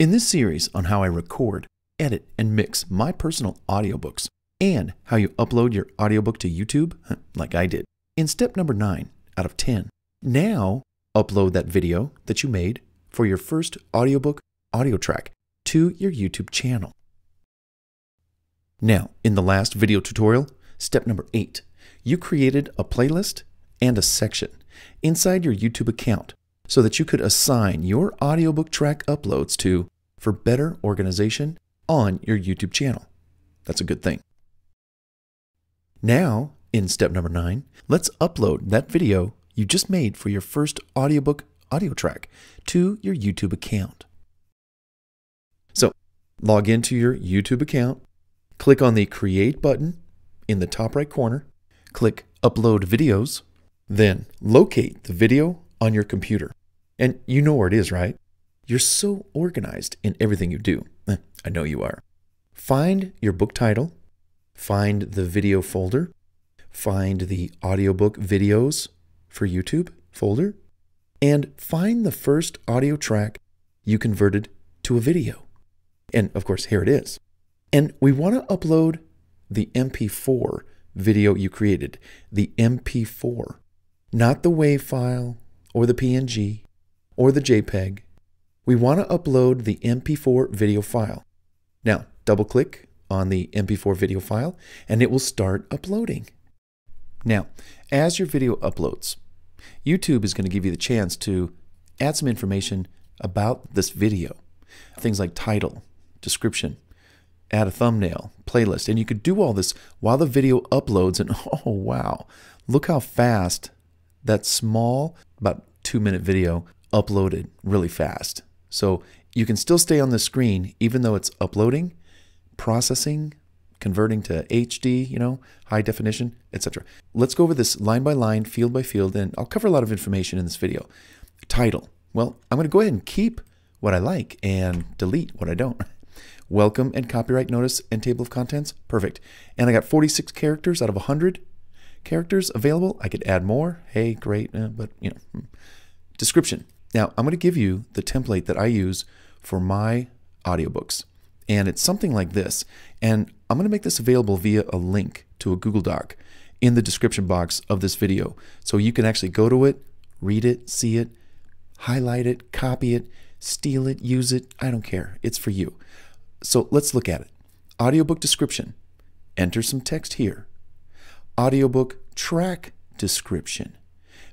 In this series on how I record, edit, and mix my personal audiobooks, and how you upload your audiobook to YouTube, like I did, in step number 9 out of 10. Now, upload that video that you made for your first audiobook audio track to your YouTube channel. Now, in the last video tutorial, step number 8, you created a playlist and a section inside your YouTube account so that you could assign your audiobook track uploads to for better organization on your YouTube channel. That's a good thing. Now, in step number 9, let's upload that video you just made for your first audiobook audio track to your YouTube account. So, log into your YouTube account, click on the Create button in the top right corner, click Upload Videos, then locate the video on your computer. And you know where it is, right? You're so organized in everything you do. I know you are. Find your book title, find the video folder, find the audiobook videos for YouTube folder, and find the first audio track you converted to a video. And of course, here it is. And we want to upload the MP4 video you created, the MP4, not the WAV file or the PNG or the JPEG. We want to upload the MP4 video file. Now, double click on the MP4 video file and it will start uploading. Now, as your video uploads, YouTube is going to give you the chance to add some information about this video. Things like title, description, add a thumbnail, playlist, and you could do all this while the video uploads, and oh wow, look how fast that small, about 2-minute video uploaded really fast. So you can still stay on the screen even though it's uploading, processing, converting to HD, you know, high definition, etc. Let's go over this line by line, field by field, and I'll cover a lot of information in this video. Title, well, I'm going to go ahead and keep what I like and delete what I don't. Welcome and copyright notice and table of contents, perfect. And I got 46 characters out of 100 characters available. I could add more, hey, great, but you know. Description. Now, I'm going to give you the template that I use for my audiobooks. And it's something like this. And I'm going to make this available via a link to a Google Doc in the description box of this video. So you can actually go to it, read it, see it, highlight it, copy it, steal it, use it, I don't care. It's for you. So let's look at it. Audiobook description. Enter some text here. Audiobook track description.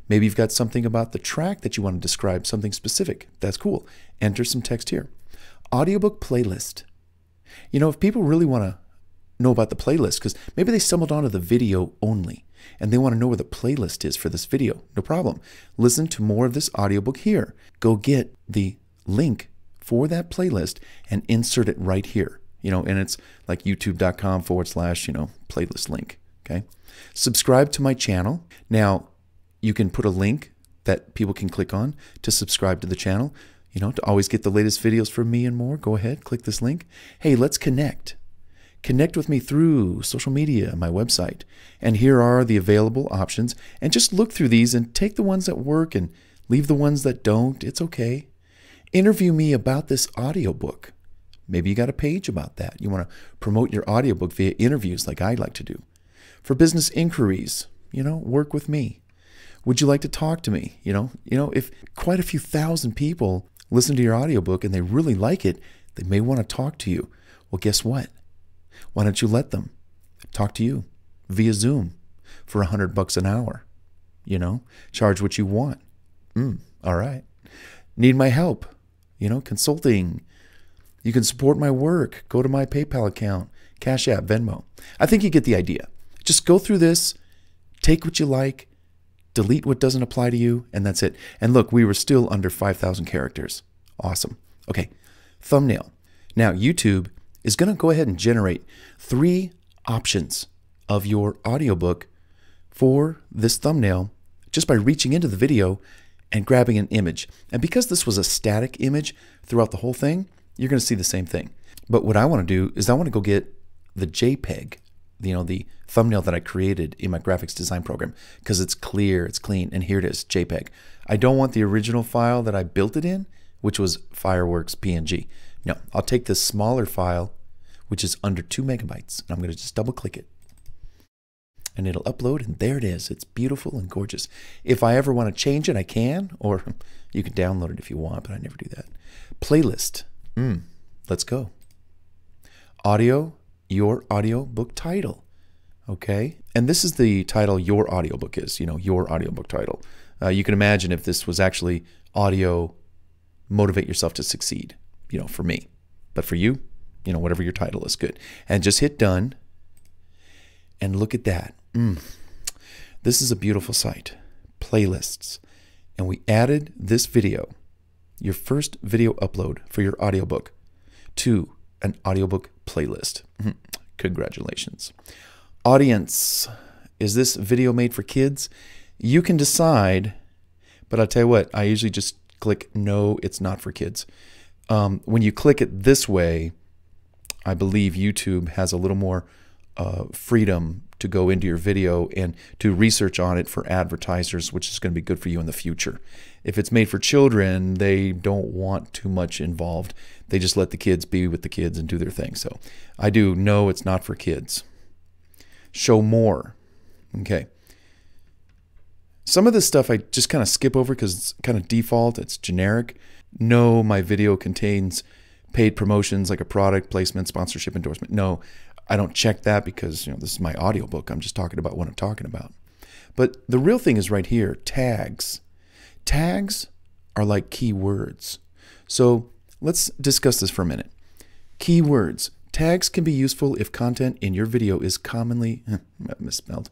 Maybe you've got something about the track that you want to describe, something specific. That's cool. Enter some text here. Audiobook playlist. You know, if people really want to know about the playlist, because maybe they stumbled onto the video only, and they want to know where the playlist is for this video, no problem. Listen to more of this audiobook here. Go get the link for that playlist and insert it right here, you know, and it's like youtube.com/, you know, playlist link, okay? Subscribe to my channel. Now, you can put a link that people can click on to subscribe to the channel, you know, to always get the latest videos from me and more. Go ahead, click this link. Hey, let's connect. Connect with me through social media, my website. And here are the available options. And just look through these and take the ones that work and leave the ones that don't. It's okay. Interview me about this audiobook. Maybe you got a page about that. You want to promote your audiobook via interviews like I like to do. For business inquiries, you know, work with me. Would you like to talk to me? You know, if quite a few thousand people listen to your audiobook and they really like it, they may want to talk to you. Well, guess what? Why don't you let them talk to you via Zoom for $100 an hour? You know, charge what you want. All right. Need my help? You know, consulting. You can support my work. Go to my PayPal account, Cash App, Venmo. I think you get the idea. Just go through this, take what you like, delete what doesn't apply to you, and that's it. And look, we were still under 5,000 characters. Awesome. Okay, thumbnail. Now, YouTube is going to go ahead and generate 3 options of your audiobook for this thumbnail just by reaching into the video and grabbing an image. And because this was a static image throughout the whole thing, you're going to see the same thing. But what I want to do is I want to go get the JPEG, you know, the thumbnail that I created in my graphics design program, because it's clear, it's clean, and here it is, JPEG. I don't want the original file that I built it in, which was Fireworks PNG. No, I'll take this smaller file, which is under 2 MB, and I'm going to just double click it. And it'll upload, and there it is. It's beautiful and gorgeous. If I ever want to change it, I can, or you can download it if you want, but I never do that. Playlist. Let's go. Audio, your audiobook title. Okay, and this is the title your audiobook is, you know, your audiobook title. You can imagine if this was actually audio, motivate yourself to succeed, you know, for me. But for you, you know, whatever your title is good. And just hit done, and look at that. This is a beautiful site, playlists. And we added this video, your first video upload for your audiobook, to an audiobook playlist. Congratulations. Audience, is this video made for kids? You can decide, but I'll tell you what, I usually just click no, it's not for kids. When you click it this way, I believe YouTube has a little more freedom to go into your video and to research on it for advertisers, which is going to be good for you in the future. If it's made for children, they don't want too much involved. They just let the kids be with the kids and do their thing. So I do no, it's not for kids. Show more. Okay. Some of this stuff I just kind of skip over because it's kind of default. It's generic. No, my video contains paid promotions like a product placement, sponsorship, endorsement. No, I don't check that because, you know, this is my audiobook. I'm just talking about what I'm talking about. But the real thing is right here, tags. Tags are like keywords. So let's discuss this for a minute. Keywords. Tags can be useful if content in your video is commonly misspelled.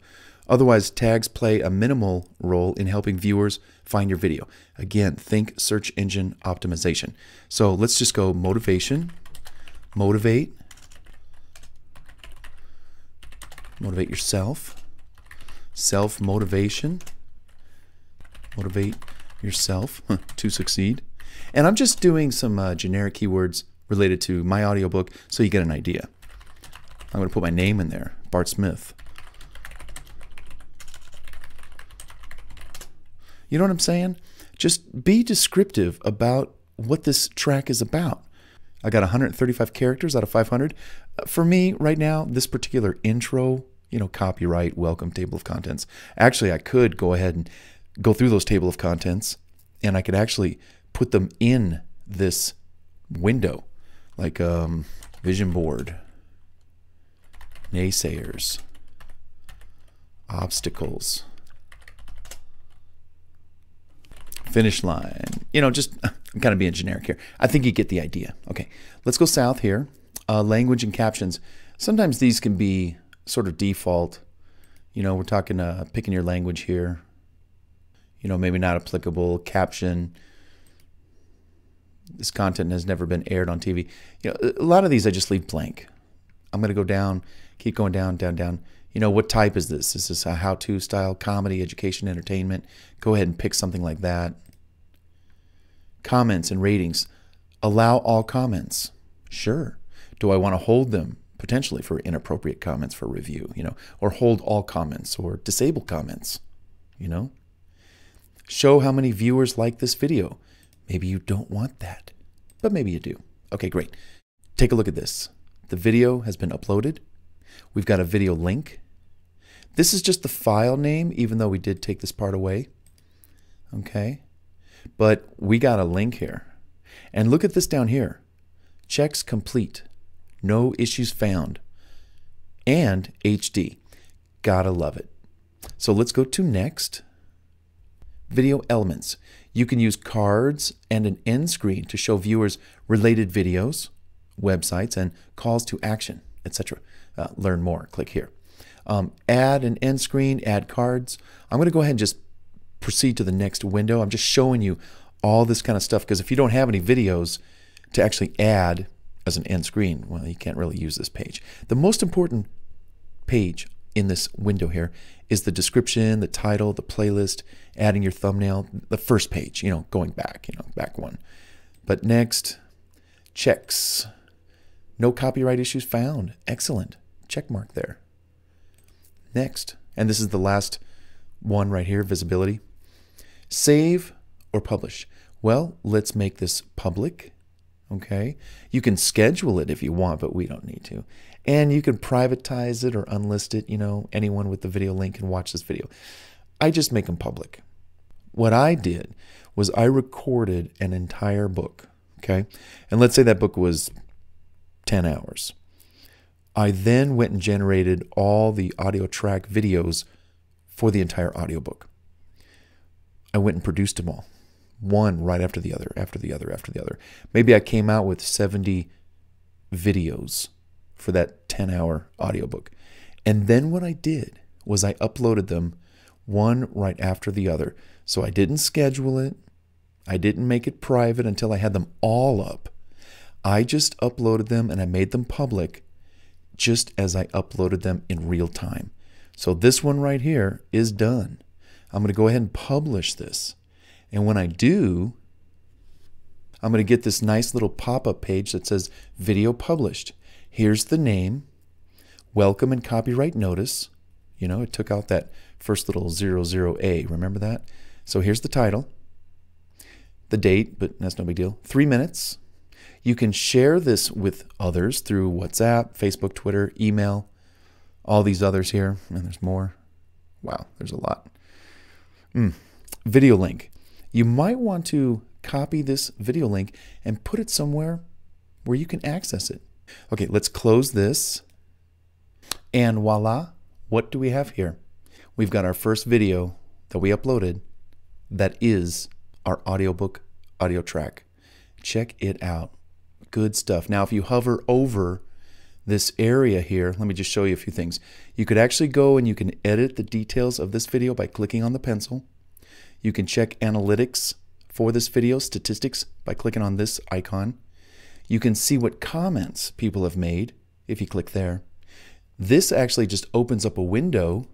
Otherwise, tags play a minimal role in helping viewers find your video. Again, think search engine optimization. So let's just go motivation, motivate yourself, self-motivation, motivate yourself to succeed. And I'm just doing some generic keywords related to my audiobook so you get an idea. I'm going to put my name in there, Bart Smith. You know what I'm saying? Just be descriptive about what this track is about. I got 135 characters out of 500. For me, right now, this particular intro, you know, copyright, welcome, table of contents. Actually, I could go ahead and go through those table of contents, and I could actually put them in this window, like vision board, naysayers, obstacles, finish line. You know, just, I'm kind of being generic here. I think you get the idea. Okay, let's go south here. Language and captions. Sometimes these can be sort of default. You know, we're talking picking your language here. You know, maybe not applicable. Caption. This content has never been aired on TV. You know, a lot of these I just leave blank. I'm going to go down, keep going down, down, down. You know, what type is this? Is this a how-to style, comedy, education, entertainment? Go ahead and pick something like that. Comments and ratings. Allow all comments. Sure. Do I want to hold them potentially for inappropriate comments for review, you know, or hold all comments or disable comments, you know? Show how many viewers like this video. Maybe you don't want that, but maybe you do. Okay, great. Take a look at this. The video has been uploaded. We've got a video link. This is just the file name, even though we did take this part away. Okay. But we got a link here. And look at this down here. Checks complete. No issues found. And HD. Gotta love it. So let's go to next. Video elements. You can use cards and an end screen to show viewers related videos, websites, and calls to action, etc. Learn more. Click here. Add an end screen, add cards. I'm going to go ahead and just proceed to the next window. I'm just showing you all this kind of stuff because if you don't have any videos to actually add as an end screen, well, you can't really use this page. The most important page in this window here is the description, the title, the playlist, adding your thumbnail, the first page, you know, going back, you know, back one. But next, checks. No copyright issues found. Excellent. Check mark there. Next, and this is the last one right here, visibility. Save or publish. Well, let's make this public. Okay, you can schedule it if you want, but we don't need to. And you can privatize it or unlist it. You know, anyone with the video link can watch this video. I just make them public. What I did was I recorded an entire book, okay? And let's say that book was 10 hours. I then went and generated all the audio track videos for the entire audiobook. I went and produced them all, one right after the other, after the other, after the other. Maybe I came out with 70 videos for that 10-hour audiobook. And then what I did was I uploaded them one right after the other. So I didn't schedule it. I didn't make it private until I had them all up. I just uploaded them and I made them public just as I uploaded them in real time. So this one right here is done. I'm going to go ahead and publish this. And when I do, I'm going to get this nice little pop-up page that says video published. Here's the name, welcome and copyright notice. You know, it took out that first little 00A, remember that? So here's the title, the date, but that's no big deal, 3 minutes. You can share this with others through WhatsApp, Facebook, Twitter, email, all these others here, and there's more. Wow, there's a lot. Video link. You might want to copy this video link and put it somewhere where you can access it. Okay, let's close this, and voila. What do we have here? We've got our first video that we uploaded that is our audiobook audio track. Check it out. Good stuff. Now if you hover over this area here, let me just show you a few things. You could actually go and you can edit the details of this video by clicking on the pencil. You can check analytics for this video, statistics, by clicking on this icon. You can see what comments people have made if you click there. This actually just opens up a window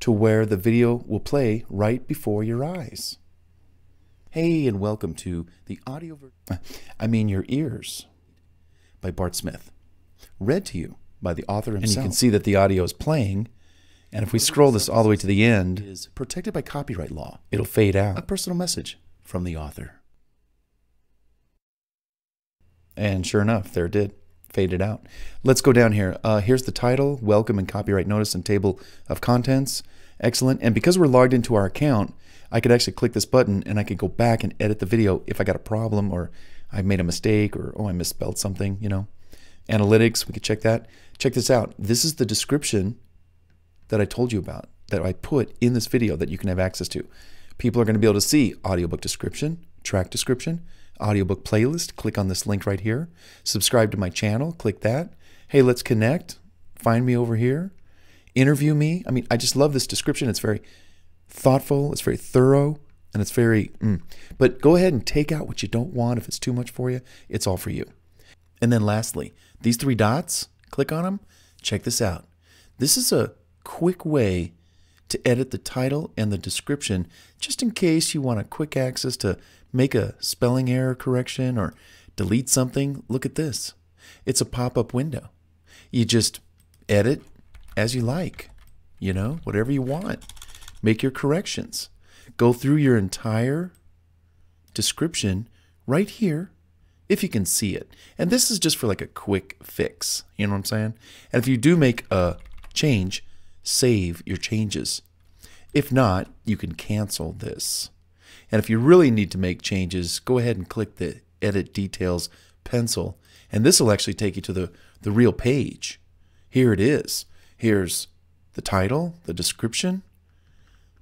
to where the video will play right before your eyes. Hey, and welcome to the audio your ears by Bart Smith, read to you by the author himself. And you can see that the audio is playing, and if we scroll this all the way to the end, is protected by copyright law. It'll fade out. A personal message from the author. And sure enough, there it did. Faded out. Let's go down here. Here's the title, welcome and copyright notice and table of contents. Excellent. And because we're logged into our account, I could actually click this button and I could go back and edit the video if I got a problem or I made a mistake or, oh, I misspelled something, you know. Analytics, we could check that. Check this out. This is the description that I told you about, that I put in this video that you can have access to. People are going to be able to see audiobook description, track description, audiobook playlist. Click on this link right here. Subscribe to my channel. Click that. Hey, let's connect. Find me over here. Interview me. I mean, I just love this description. It's very thoughtful. It's very thorough. And it's very, But go ahead and take out what you don't want. If it's too much for you, it's all for you. And then lastly, these three dots, click on them. Check this out. This is a quick way to edit the title and the description, just in case you want a quick access to make a spelling error correction or delete something. Look at this. It's a pop-up window. You just edit as you like, you know, whatever you want. Make your corrections. Go through your entire description right here if you can see it. And this is just for like a quick fix, you know what I'm saying? And if you do make a change, save your changes. If not, you can cancel this. And if you really need to make changes, go ahead and click the Edit Details pencil, and this will actually take you to the real page. Here it is. Here's the title, the description,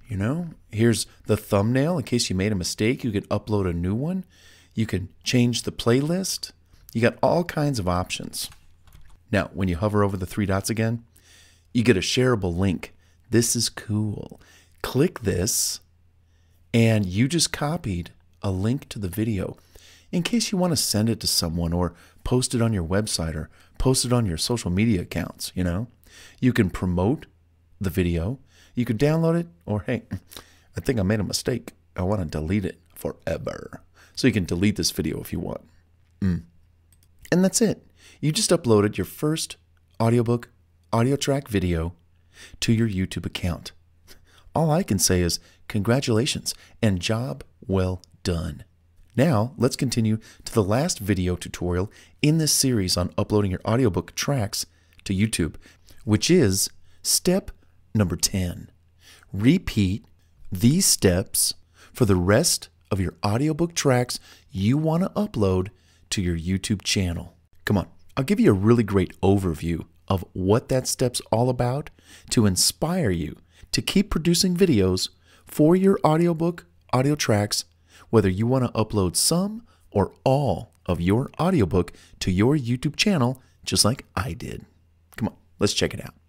you know. Here's the thumbnail. In case you made a mistake, you can upload a new one. You can change the playlist. You got all kinds of options. Now, when you hover over the three dots again, you get a shareable link. This is cool. Click this, and you just copied a link to the video in case you want to send it to someone or post it on your website or post it on your social media accounts, you know. You can promote the video. You could download it, or hey, I think I made a mistake. I want to delete it forever. So you can delete this video if you want. And that's it. You just uploaded your first audiobook audio track video to your YouTube account. All I can say is congratulations and job well done. Now, let's continue to the last video tutorial in this series on uploading your audiobook tracks to YouTube, which is step number 10. Repeat these steps for the rest of your audiobook tracks you want to upload to your YouTube channel. Come on, I'll give you a really great overview of what that step's all about to inspire you to keep producing videos for your audiobook audio tracks, whether you want to upload some or all of your audiobook to your YouTube channel, just like I did. Come on, let's check it out.